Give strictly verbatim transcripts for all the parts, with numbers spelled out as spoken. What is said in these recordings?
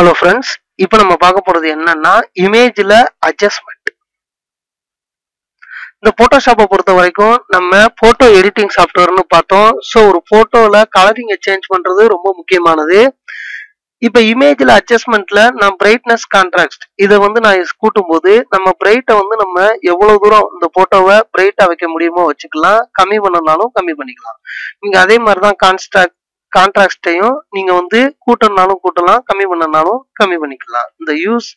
Hello friends, இப்போ நம்ம பார்க்க போறது என்னன்னா இமேஜ்ல அட்ஜஸ்ட்மென்ட். இந்த போட்டோஷாப்பை பொறுத்த வரைக்கும் நம்ம போட்டோ எடிட்டிங் சாஃப்ட்வேர்னு பார்த்தோம். சோ ஒரு போட்டோல கலரிங் சேஞ்ச் பண்றது ரொம்ப முக்கியமானது. இப்போ இமேஜ்ல அட்ஜஸ்ட்மென்ட்ல நான் பிரைட்னஸ் கான்ட்ராஸ்ட் இத வந்து நான் கூட்டும்போது நம்ம பிரைட்டை வந்து நம்ம எவ்வளவு தூரம் இந்த போட்டோவை பிரைட்டா வைக்க முடியுமோ வச்சுக்கலாம், கம்மி பண்ணனாலும் கம்மி பண்ணிக்கலாம். நீங்க அதே மாதிரி தான் கான்ட்ராஸ்ட் கான்ட்ராஸ்டையும் நீங்க வந்து கூட்டனாலும் கூட்டலாம், கம்மி பண்ணனாலும் கம்மி பண்ணிக்கலாம். இந்த யூஸ்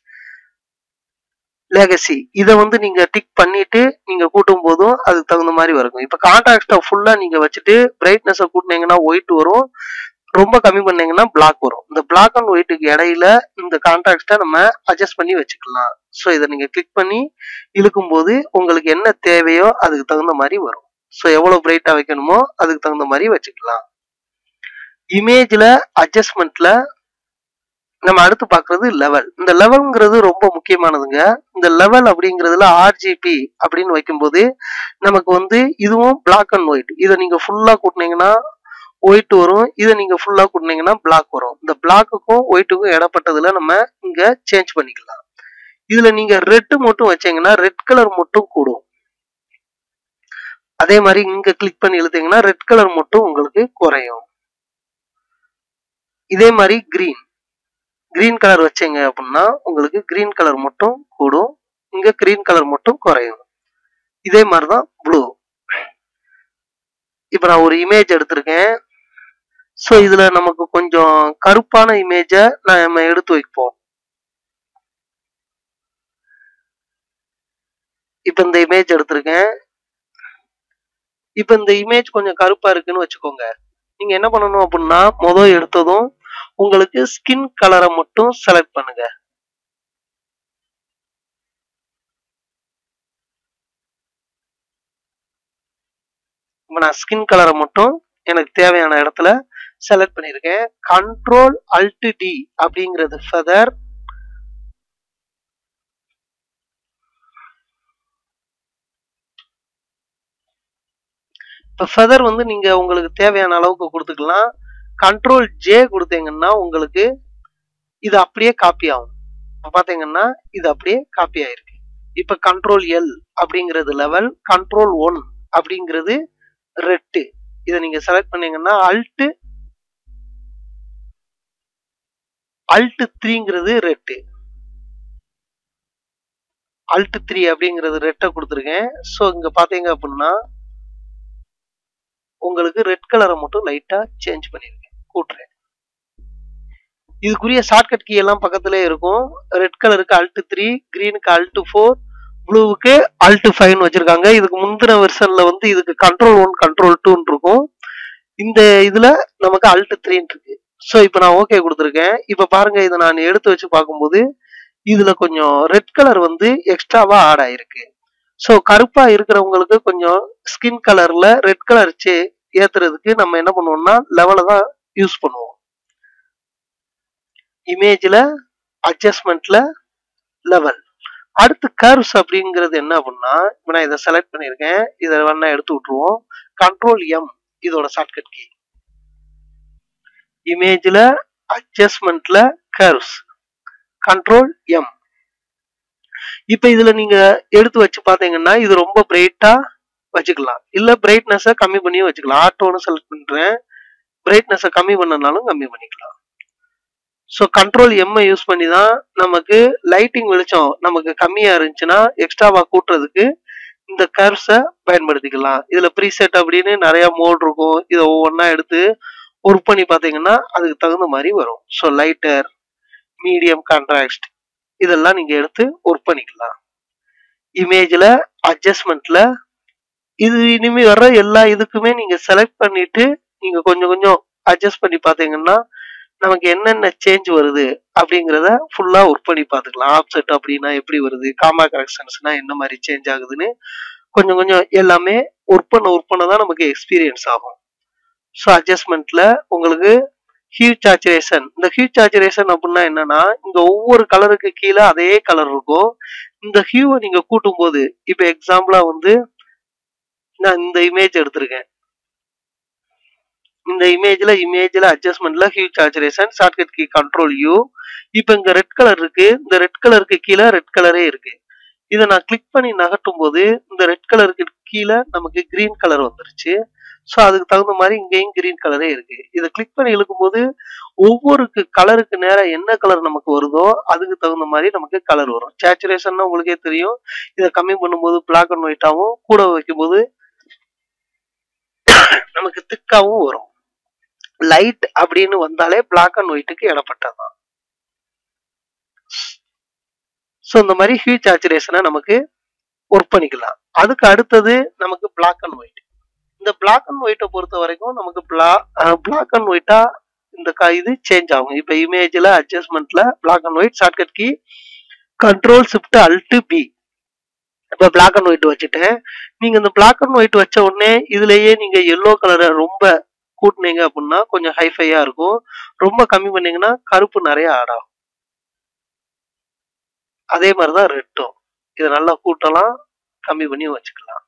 லெகசி இதை வந்து நீங்க டிக் பண்ணிட்டு நீங்க கூட்டும் போதும் அதுக்கு தகுந்த மாதிரி வரும். இப்போ கான்ட்ராஸ்ட்டை ஃபுல்லா நீங்க வச்சுட்டு பிரைட்னஸை கூட்டினீங்கன்னா ஒயிட் வரும், ரொம்ப கம்மி பண்ணீங்கன்னா பிளாக் வரும். இந்த பிளாக் அண்ட் ஒயிட்டுக்கு இடையில இந்த கான்ட்ராஸ்ட்டை நம்ம அட்ஜஸ்ட் பண்ணி வச்சுக்கலாம். ஸோ இதை நீங்க கிளிக் பண்ணி இழுக்கும் போது உங்களுக்கு என்ன தேவையோ அதுக்கு தகுந்த மாதிரி வரும். ஸோ எவ்வளவு பிரைட்டா வைக்கணுமோ அதுக்கு தகுந்த மாதிரி வச்சுக்கலாம். இமேஜ்ல அட்ஜஸ்ட்மெண்ட்ல நம்ம அடுத்து பாக்குறது லெவல். இந்த லெவல்ங்கிறது ரொம்ப முக்கியமானதுங்க. இந்த லெவல் அப்படிங்கிறதுல ஆர்ஜிபி அப்படின்னு வைக்கும்போது நமக்கு வந்து இதுவும் பிளாக் அண்ட் ஒயிட். இதை நீங்க ஃபுல்லா கூட்டினீங்கன்னா ஒயிட் வரும், இதை நீங்க ஃபுல்லா கூட்டினீங்கன்னா பிளாக் வரும். இந்த பிளாக்குக்கும் ஒயிட்டுக்கும் இடப்பட்டதுல நம்ம இங்க சேஞ்ச் பண்ணிக்கலாம். இதுல நீங்க ரெட்டு மட்டும் வச்சீங்கன்னா ரெட் கலர் மட்டும் கூடும். அதே மாதிரி இங்க கிளிக் பண்ணி இழுத்தீங்கன்னா ரெட் கலர் மட்டும் உங்களுக்கு குறையும். இதே மாதிரி கிரீன் கிரீன் கலர் வச்சீங்க அப்படின்னா உங்களுக்கு கிரீன் கலர் மட்டும் கூடும், இங்க கிரீன் கலர் மட்டும் குறையும். இதே மாதிரிதான் ப்ளூ. இப்ப நான் ஒரு இமேஜ் எடுத்திருக்கேன். ஸோ இதுல நமக்கு கொஞ்சம் கருப்பான இமேஜ நம்ம எடுத்து வைப்போம். இப்ப இந்த இமேஜ் எடுத்திருக்கேன். இப்ப இந்த இமேஜ் கொஞ்சம் கருப்பா இருக்குன்னு வச்சுக்கோங்க. நீங்க என்ன பண்ணணும் அப்படின்னா முதல் எடுத்ததும் உங்களுக்கு ஸ்கின் கலரை மட்டும் செலக்ட் பண்ணுங்க. நான் ஸ்கின் கலரை மட்டும் எனக்கு தேவையான இடத்துல செலக்ட் பண்ணிருக்கேன். கண்ட்ரோல் அல்ட் டி அப்படிங்கிறது ஃபெதர். இப்ப ஃபெதர் வந்து நீங்க உங்களுக்கு தேவையான அளவுக்கு கொடுத்துக்கலாம். கண்ட்ரோல் ஜே கொடுத்தீங்கன்னா உங்களுக்கு இது அப்படியே காப்பி ஆகும். பாத்தீங்கன்னா இது அப்படியே காப்பி ஆயிருக்கு. இப்ப கண்ட்ரோல் எல் அப்படிங்கிறது லெவல், கண்ட்ரோல் ஒன் அப்படிங்கிறது ரெட்டு. இதை நீங்க செலக்ட் பண்ணீங்கன்னா அல்ட் அல்ட் த்ரீங்கிறது ரெட்டு, அல்ட் த்ரீ அப்படிங்கிறது ரெட்டை கொடுத்துருக்கேன். ஸோ இங்க பாத்தீங்க அப்படின்னா உங்களுக்கு ரெட் கலரை மட்டும் லைட்டா சேஞ்ச் பண்ணிருக்கேன், கூட்டுறேன். இதுக்குரிய ஷார்ட்கட் கீ எல்லாம் பக்கத்துல இருக்கும். ரெட் கலருக்கு அல்ட் த்ரீ, கிரீனுக்கு அல்ட் ஃபோர், ப்ளூவுக்கு அல்ட் ஃபைவ்னு வச்சிருக்காங்க. இதுக்கு முந்தின வெர்ஷன்ல வந்து இதுக்கு கண்ட்ரோல் ஒன் கண்ட்ரோல் டூன்னு இருக்கும். இந்த இதுல நமக்கு அல்ட் த்ரீன்னு இருக்கு. ஸோ இப்போ நான் ஓகே கொடுத்துருக்கேன். இப்போ பாருங்க இதை நான் எடுத்து வச்சு பார்க்கும்போது இதுல கொஞ்சம் ரெட் கலர் வந்து எக்ஸ்ட்ராவா ஆட் ஆயிருக்கு. ஸோ கருப்பா இருக்கிறவங்களுக்கு கொஞ்சம் ஸ்கின் கலர்ல ரெட் கலர் சே ஏத்துறதுக்கு நம்ம என்ன பண்ணுவோம்னா லெவலை தான் யூஸ் பண்ணுவோம். இமேஜ்ல அட்ஜஸ்ட்மெண்ட்ல லெவல். அடுத்து கர்வ்ஸ் அப்படிங்கிறது என்ன அப்படின்னா இப்போ நான் இதை செலக்ட் பண்ணியிருக்கேன். இதை வேணா எடுத்து விட்டுருவோம். கண்ட்ரோல் எம் இதோட ஷார்ட்கட் கீ. இமேஜ்ல அட்ஜஸ்ட்மெண்ட்ல கர்வ்ஸ் கண்ட்ரோல் எம். இப்ப இதுல நீங்க எடுத்து வச்சு பாத்தீங்கன்னா இது ரொம்ப பிரைட்டா வச்சுக்கலாம், இல்ல பிரைட்னஸ கம்மி பண்ணியும் வச்சுக்கலாம். ஆட்டோன்னு செலக்ட் பண்றேன். பிரைட்னஸ கம்மி பண்ணனாலும் கம்மி பண்ணிக்கலாம். ஸோ கண்ட்ரோல் எம்ஐ யூஸ் பண்ணி தான் நமக்கு லைட்டிங் வெளிச்சம் நமக்கு கம்மியா இருந்துச்சுன்னா எக்ஸ்ட்ராவா கூட்டுறதுக்கு இந்த கர்வ்ஸை பயன்படுத்திக்கலாம். இதுல ப்ரீசெட் அப்படின்னு நிறைய மோட் இருக்கும். இதை ஒவ்வொன்னா எடுத்து ஒர்க் பண்ணி பாத்தீங்கன்னா அதுக்கு தகுந்த மாதிரி வரும். ஸோ லைட்டர், மீடியம் கான்ட்ராஸ்ட் இதெல்லாம் நீங்க எடுத்து ஒர்க் பண்ணிக்கலாம். இமேஜ்ல அட்ஜஸ்ட்மெண்ட்ல இது இனிமே வர்ற எல்லா இதுக்குமே நீங்க செலக்ட் பண்ணிட்டு நீங்க கொஞ்சம் கொஞ்சம் அட்ஜஸ்ட் பண்ணி பாத்தீங்கன்னா நமக்கு என்னென்ன சேஞ்ச் வருது அப்படிங்கிறத ஃபுல்லா ஒர்க் பண்ணி பாத்துக்கலாம். ஆப்செட் அப்படின்னா எப்படி வருது, காமா கரெக்ஷன்ஸ்னா என்ன மாதிரி சேஞ்ச் ஆகுதுன்னு கொஞ்சம் கொஞ்சம் எல்லாமே ஒர்க் பண்ண ஒர்க் பண்ணதான் நமக்கு எக்ஸ்பீரியன்ஸ் ஆகும். ஸோ அட்ஜஸ்ட்மெண்ட்ல உங்களுக்கு ஹியூ சாச்சுரேஷன். இந்த ஹியூ சாச்சுரேஷன் அப்படின்னா என்னன்னா இங்க ஒவ்வொரு கலருக்கு கீழே அதே கலர் இருக்கும். இந்த ஹியூவை நீங்க கூட்டும் போது இப்ப எக்ஸாம்பிளா வந்து நான் இந்த இமேஜ் எடுத்திருக்கேன். In the image, la, image la, adjustment la, hue saturation shortcut key control U. Now, red color irukku, the red color keela red color irukku. Idha na click panni nagattumbodhu the red color keela namakku green color vandiruchu. So adukku tagundha mari ingeyum green color irukku. Idha click panni ilukumbodhu ovvoru color ku nera enna color namakku varudho adukku tagundha mari namakku color varum. Saturation na ungalukku theriyum. Idha கம்மி பண்ணும்போது black and white ஆவும் கூட வைக்கும்போது நமக்கு திக்காவும் வரும். Light அப்படினு வந்தாலே black and white க்கு இடப்பட்டது. So இந்த மாதிரி hue saturation நமக்கு வர்க் பண்ணிக்கலாம். அதுக்கு அடுத்து நமக்கு black and white. இந்த black and white பொறுத்த வரைக்கும் நமக்கு black and white இந்த கைது சேஞ்ச் ஆகும். இப்போ இமேஜ்ல அட்ஜஸ்ட்மென்ட்ல black and white shortcut key control shift alt B. இப்போ black and white வச்சிட்டேன். நீங்க இந்த black and white வச்ச உடனே இதுலயே நீங்க yellow கலரை ரொம்ப கூட்னீங்க அப்படினா கொஞ்சம் ஹைஃபையா இருக்கும். ரொம்ப கம்மி பண்ணீங்கனா கருப்பு நிறைய ஆடும். அதே மாதிரி தான் ரெட்டோ. இத நல்லா கூட்டலாம், கம்மி பண்ணி வச்சுக்கலாம்.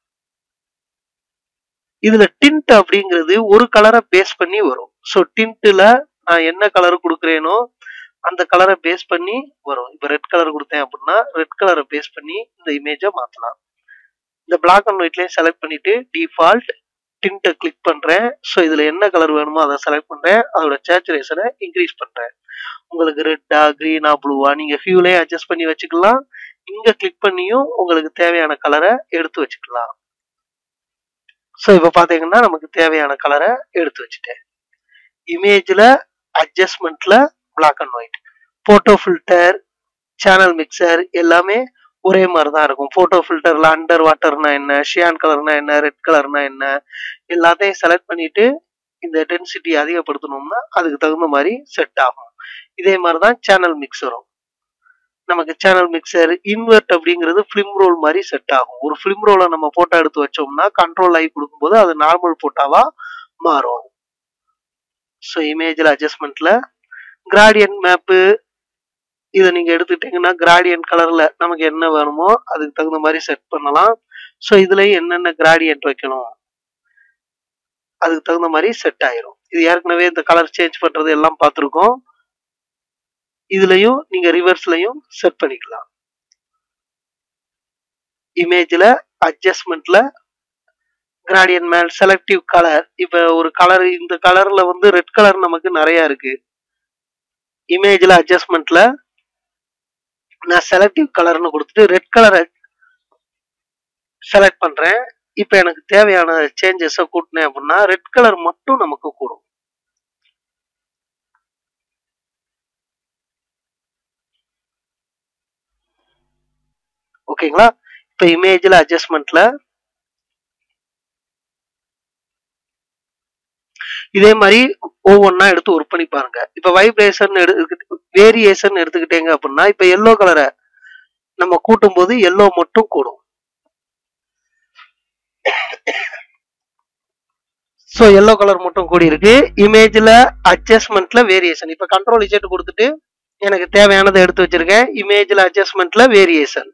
இதுல டிண்ட் அப்படிங்கிறது ஒரு கலரை பேஸ் பண்ணி வரும். சோ டிண்ட்ல நான் என்ன கலர் கொடுக்கிறேனோ அந்த கலரை பேஸ் பண்ணி வரும். இப்போ ரெட் கலர் கொடுத்தேன் அப்படினா ரெட் கலரை பேஸ் பண்ணி இந்த இமேஜை மாத்தலாம். இந்த black and white ல செலக்ட் பண்ணிட்டு டிஃபால்ட் tint click பண்றேன். சோ இதுல என்ன கலர் வேணுமோ அத செலக்ட் பண்றேன். அதோட saturation-ஐ increase பண்றேன். உங்களுக்கு ரெட்டா green-ஆ blue-ஆ நீங்க hue-ல adjust பண்ணி வெச்சுக்கலாம். இங்க click பண்ணியும் உங்களுக்கு தேவையான கலரை எடுத்து வெச்சுக்கலாம். சோ இப்போ பாத்தீங்கன்னா நமக்கு தேவையான கலரை எடுத்து வெச்சிட்டேன். இமேஜ்ல adjustment-ல black and white, photo filter, channel mixer எல்லாமே ஒரே மாதிரி தான் இருக்கும். போட்டோ ஃபில்டர்ல அண்டர் வாட்டர்னா என்ன, ஷியான் கலர்னா என்ன, ரெட் கலர்னா என்ன எல்லாத்தையும் செலக்ட் பண்ணிட்டு இந்த டென்சிட்டி அதிகப்படுத்தணும்னா அதுக்கு தகுந்த மாதிரி செட் ஆகும். இதே மாதிரி தான் சேனல் மிக்ஸரும். நமக்கு சேனல் மிக்ஸர் இன்வெர்ட் அப்படிங்கிறது ஃபிலிம் ரோல் மாதிரி செட் ஆகும். ஒரு ஃபிலிம் ரோலை நம்ம போட்டோ எடுத்து வச்சோம்னா கண்ட்ரோல் ஆகி கொடுக்கும்போது அது நார்மல் போட்டோவா மாறும். ஸோ இமேஜில் அட்ஜஸ்ட்மெண்ட்ல கிராடியன்ட் மேப்பு இத நீங்க எடுத்துட்டீங்கன்னா கிராடியன்ட் கலர்ல நமக்கு என்ன வேணுமோ அதுக்கு தகுந்த மாதிரி செட் பண்ணலாம். சோ இதுலயே என்னென்ன கிராடியன்ட் வைக்கணும் அதுக்கு தகுந்த மாதிரி செட் ஆயிரும். இது ஏற்கனவே இந்த கலர் சேஞ்ச் பண்றது எல்லாம் பார்த்திருக்கோம். இதுலயும் நீங்க ரிவர்ஸ்லயும் செட் பண்ணிக்கலாம். இமேஜ்ல அட்ஜஸ்ட்மென்ட்ல கிராடியன்ட் மேல் செலக்டிவ் கலர். இப்ப ஒரு கலர் இந்த கலர்ல வந்து ரெட் கலர் நமக்கு நிறைய இருக்கு. இமேஜ்ல அட்ஜஸ்ட்மென்ட்ல நான் செலக்டிவ் கலர்னு கொடுத்துட்டு ரெட் கலரை செலக்ட் பண்றேன். இப்போ எனக்கு தேவையான சேஞ்சஸை கூட்டினேன் அப்படின்னா ரெட் கலர் மட்டும் நமக்கு கூடும். ஓகேங்களா? இப்போ இமேஜ்ல அட்ஜஸ்ட்மெண்ட்ல இதே மாதிரி ஒவ்வொன்னா எடுத்து ஒர்க் பண்ணி பாருங்க. இப்போ வைப்ரேஷன் எடுத்து வேரியேஷன் எடுத்துக்கிட்டீங்க அப்படின்னா இப்போ yellow கலரை நம்ம கூட்டும் போது yellow மட்டும் கூடும். சோ yellow கலர் மட்டும் கூடி இருக்கு. இமேஜ்ல அட்ஜஸ்ட்மென்ட்ல வேரியேஷன். இப்போ கண்ட்ரோல் Z கொடுத்துட்டு எனக்கு தேவையானதை எடுத்து வச்சிருக்கேன். இமேஜ்ல அட்ஜஸ்ட்மென்ட்ல வேரியேஷன்.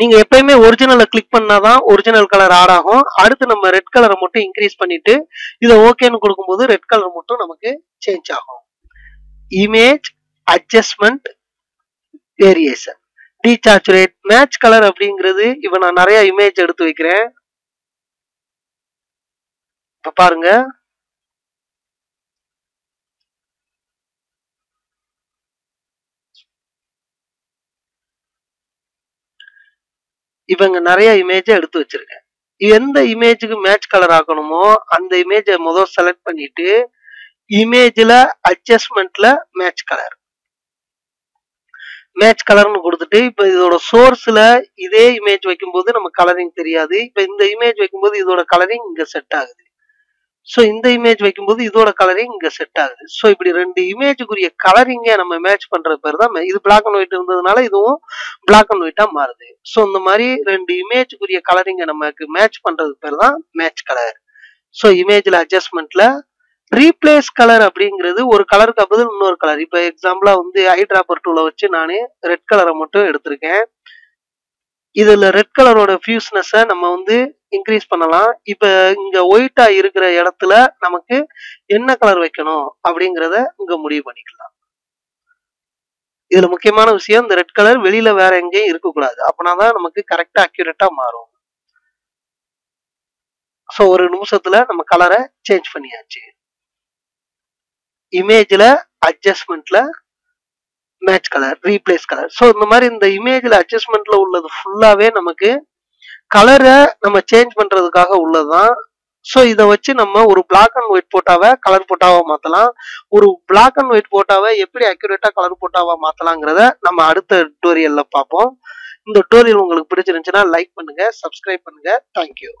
நீங்க எப்பயுமே ஒரிஜினலை கிளிக் பண்ணாதான் ஒரிஜினல் கலர் ஆட் ஆகும். அடுத்து நம்ம ரெட் கலரை மட்டும் இன்க்ரீஸ் பண்ணிட்டு இதை ஓகேன்னு கொடுக்கும்போது ரெட் கலர் மட்டும் நமக்கு சேஞ்ச் ஆகும். Image adjustment variation desaturate match colour அப்படிங்கிறது இப்ப நான் நிறைய இமேஜ் எடுத்து வைக்கிறேன். இப்ப பாருங்க இவங்க நிறைய இமேஜை எடுத்து வச்சிருக்கேன். எந்த இமேஜுக்கு மேட்ச் கலர் ஆக்கணுமோ அந்த இமேஜை முதல் செலக்ட் பண்ணிட்டு இமேஜ்ல அட்ஜஸ்ட்மெண்ட்ல மேட்ச் கலர் மேட்ச் கலர்னு கொடுத்துட்டு இப்போ இதோட சோர்ஸ்ல இதே இமேஜ் வைக்கும்போது நம்ம கலரிங் தெரியாது. இப்போ இந்த இமேஜ் வைக்கும்போது இதோட கலரிங் இங்க செட் ஆகுது. ஸோ இந்த இமேஜ் வைக்கும்போது இதோட கலரிங் இங்க செட் ஆகுது. ஸோ இப்படி ரெண்டு இமேஜுக்குரிய கலரிங்க நம்ம மேட்ச் பண்ற பேர் தான். இது பிளாக் அண்ட் ஒயிட் இருந்ததுனால இதுவும் பிளாக் அண்ட் ஒயிட்டா மாறுது. ஸோ இந்த மாதிரி ரெண்டு இமேஜுக்குரிய கலரிங்க நமக்கு மேட்ச் பண்றது பேர் தான் மேட்ச் கலர். ஸோ இமேஜ்ல அட்ஜஸ்ட்மெண்ட்ல ரீப்ளேஸ் கலர் அப்படிங்கிறது ஒரு கலருக்கு பதில் இன்னொரு கலர். இப்போ எக்ஸாம்பிளா வந்து ஐ டிராப்பர் டூல வச்சு நான் ரெட் கலரை மட்டும் எடுத்திருக்கேன். This red color fuseness we increase பண்ணலாம். இப்ப இங்க white இருக்கிற இடத்துல நமக்கு என்ன கலர் வைக்கணும் அப்படிங்கறத இங்க முடிவு பண்ணிக்கலாம். இதுல முக்கியமான விஷயம் இந்த red color வெளியில வேற எங்கேயும் இருக்க கூடாது. அப்பனாதான் நமக்கு கரெக்ட்டா அக்யூரேட்டா மாறும். சோ ஒரு நிமிஷத்துல நம்ம கலரை சேஞ்ச் பண்ணியாச்சு. இமேஜ்ல அட்ஜஸ்ட்மென்ட்ல match color, replace color. So, in the image adjustment is full away. Color we change the so, this is a black and white potawa, color potawa matala, or black and white potawa, every accurate color potawa matalanga, Nama Aditha tutorial la papo. In the tutorial, like, subscribe, thank you.